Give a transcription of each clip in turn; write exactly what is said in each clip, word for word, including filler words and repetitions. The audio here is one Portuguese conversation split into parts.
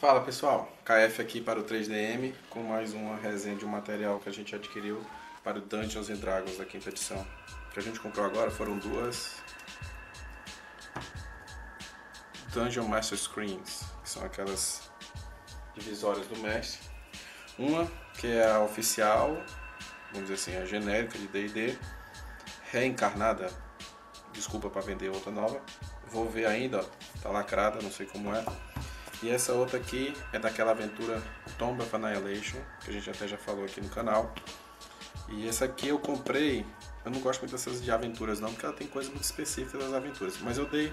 Fala pessoal, K F aqui para o três D M com mais uma resenha de um material que a gente adquiriu para o Dungeons and Dragons da quinta edição. O que a gente comprou agora foram duas Dungeon Master's Screens, que são aquelas divisórias do mestre. Uma que é a oficial, vamos dizer assim, a genérica de D e D, reencarnada, desculpa para vender outra nova, vou ver ainda, ó, tá lacrada, não sei como é. E essa outra aqui é daquela aventura Tomb of Annihilation, que a gente até já falou aqui no canal. E essa aqui eu comprei, eu não gosto muito dessas de aventuras não, porque ela tem coisas muito específicas das aventuras. Mas eu dei,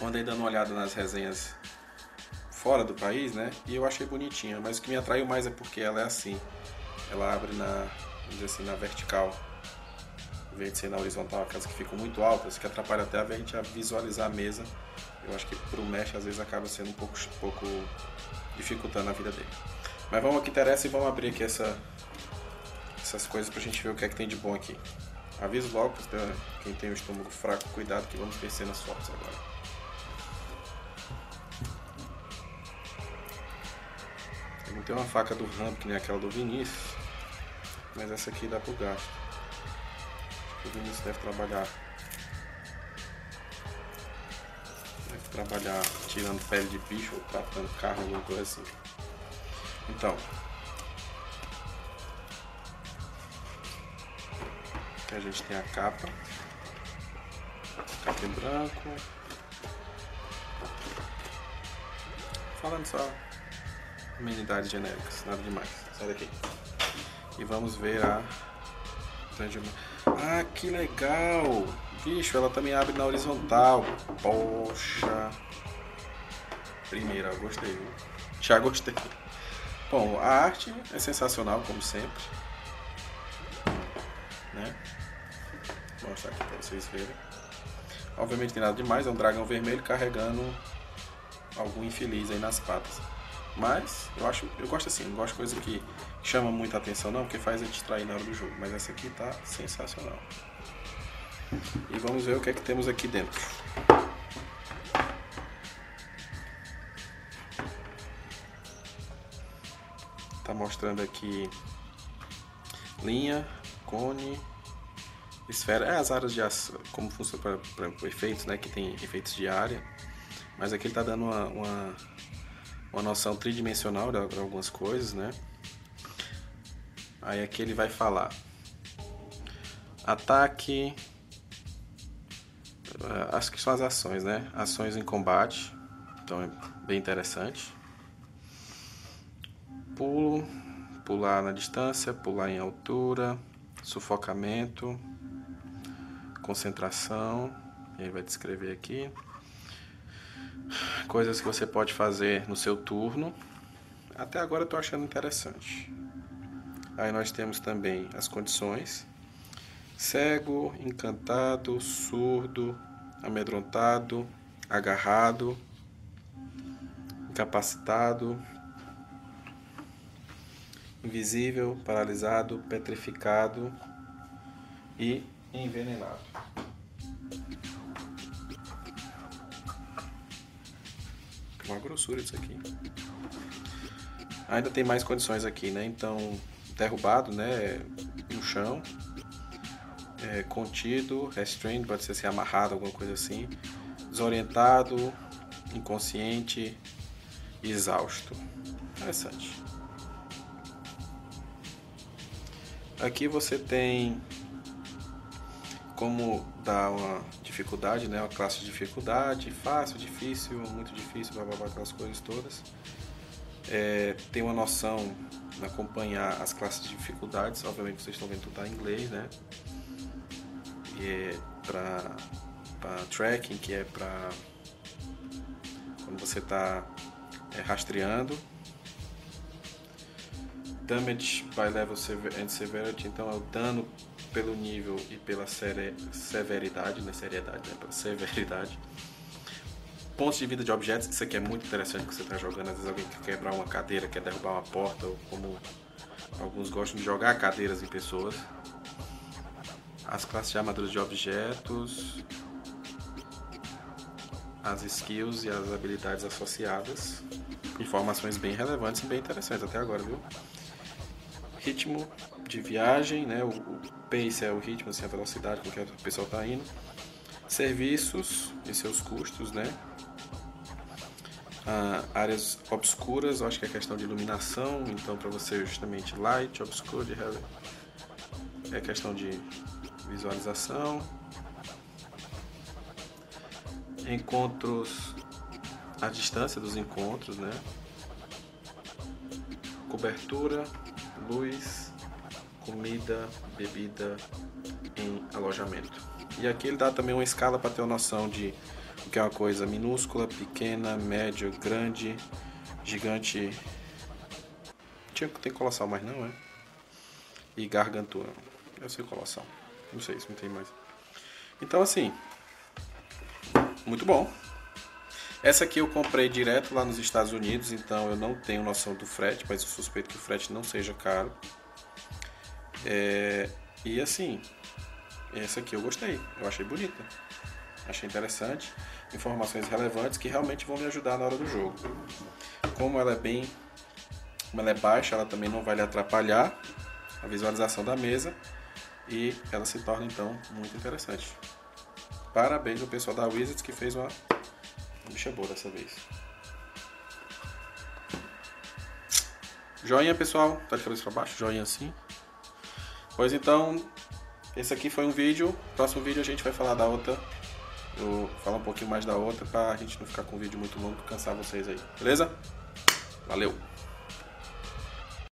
eu andei dando uma olhada nas resenhas fora do país, né? E eu achei bonitinha, mas o que me atraiu mais é porque ela é assim. Ela abre na, vamos dizer assim, na vertical, em vez de ser na horizontal, aquelas que ficam muito altas, que atrapalha até a gente a visualizar a mesa. Eu acho que pro mestre às vezes acaba sendo um pouco, pouco dificultando a vida dele. Mas vamos ao que interessa e vamos abrir aqui essa, essas coisas pra gente ver o que é que tem de bom aqui. Aviso logo, quem tem o estômago fraco, cuidado que vamos perder nas fotos agora. Eu não tenho uma faca do Ramp, que nem aquela do Vinícius, mas essa aqui dá pro gasto. Acho que o Vinícius deve trabalhar. trabalhar tirando pele de bicho ou tratando carro, alguma coisa assim. Então, aqui a gente tem a capa, capa em branco. Falando só amenidades genéricas, nada demais. Sai daqui. E vamos ver a... Ah, que legal! Bicho, ela também abre na horizontal. Poxa. Primeira, eu gostei. Viu? Já gostei. Bom, a arte é sensacional, como sempre. Né? Vou mostrar aqui pra vocês verem. Obviamente tem nada demais. É um dragão vermelho carregando algum infeliz aí nas patas. Mas eu acho, eu gosto assim. Não gosto de coisa que chama muita atenção não, porque faz a distrair na hora do jogo. Mas essa aqui tá sensacional. E vamos ver o que é que temos aqui dentro. Tá mostrando aqui linha, cone, esfera. É as áreas de ação, como funciona para efeitos, né? Que tem efeitos de área. Mas aqui ele tá dando uma, uma, uma noção tridimensional de algumas coisas, né? Aí aqui ele vai falar ataque. Acho que são as ações, né? Ações em combate. Então é bem interessante. Pulo. Pular na distância. Pular em altura. Sufocamento. Concentração. Ele vai descrever aqui. Coisas que você pode fazer no seu turno. Até agora eu tô achando interessante. Aí nós temos também as condições. Cego, encantado, surdo, amedrontado, agarrado, incapacitado, invisível, paralisado, petrificado e envenenado. Uma grossura isso aqui. Ainda tem mais condições aqui, né? Então, derrubado, né? No chão. É, contido, restrained, pode ser assim, amarrado, alguma coisa assim, desorientado, inconsciente, exausto. Interessante. Aqui você tem como dar uma dificuldade, né? Uma classe de dificuldade, fácil, difícil, muito difícil, blá blá blá, aquelas coisas todas. É, tem uma noção de acompanhar as classes de dificuldades, obviamente vocês estão vendo tudo tá em inglês, né? É para tracking, que é para quando você está é, rastreando. Damage by level and severity, então é o dano pelo nível e pela seri severidade, né? Seriedade, né? Pela severidade. Pontos de vida de objetos, isso aqui é muito interessante que você está jogando. Às vezes alguém quer quebrar uma cadeira, quer derrubar uma porta, ou como alguns gostam de jogar cadeiras em pessoas. As classes de armaduras de objetos, as skills e as habilidades associadas. Informações bem relevantes e bem interessantes até agora, viu? Ritmo de viagem, né? O, o pace é o ritmo, assim, a velocidade com que a pessoa está indo. Serviços e seus custos, né? Ah, áreas obscuras, eu acho que é questão de iluminação, então para você justamente light, obscuro, é questão de visualização. Encontros, a distância dos encontros, né? Cobertura, luz, comida, bebida em alojamento. E aqui ele dá também uma escala para ter uma noção de o que é uma coisa minúscula, pequena, médio, grande, gigante. Tinha que ter colossal, mas não é. E gargantua. Eu sei colossal. Não sei se não tem mais. Então assim, muito bom. Essa aqui eu comprei direto lá nos Estados Unidos, então eu não tenho noção do frete, mas eu suspeito que o frete não seja caro. É... E assim, essa aqui eu gostei, eu achei bonita, achei interessante, informações relevantes que realmente vão me ajudar na hora do jogo. Como ela é bem, como ela é baixa, ela também não vai lhe atrapalhar a visualização da mesa e ela se torna então muito interessante. Parabéns ao pessoal da Wizards que fez uma bicha boa dessa vez. Joinha, pessoal, tá de cabeça pra baixo, joinha assim. Pois então, esse aqui foi um vídeo. Próximo vídeo a gente vai falar da outra. Eu falo um pouquinho mais da outra pra gente não ficar com um vídeo muito longo e cansar vocês aí, beleza? Valeu!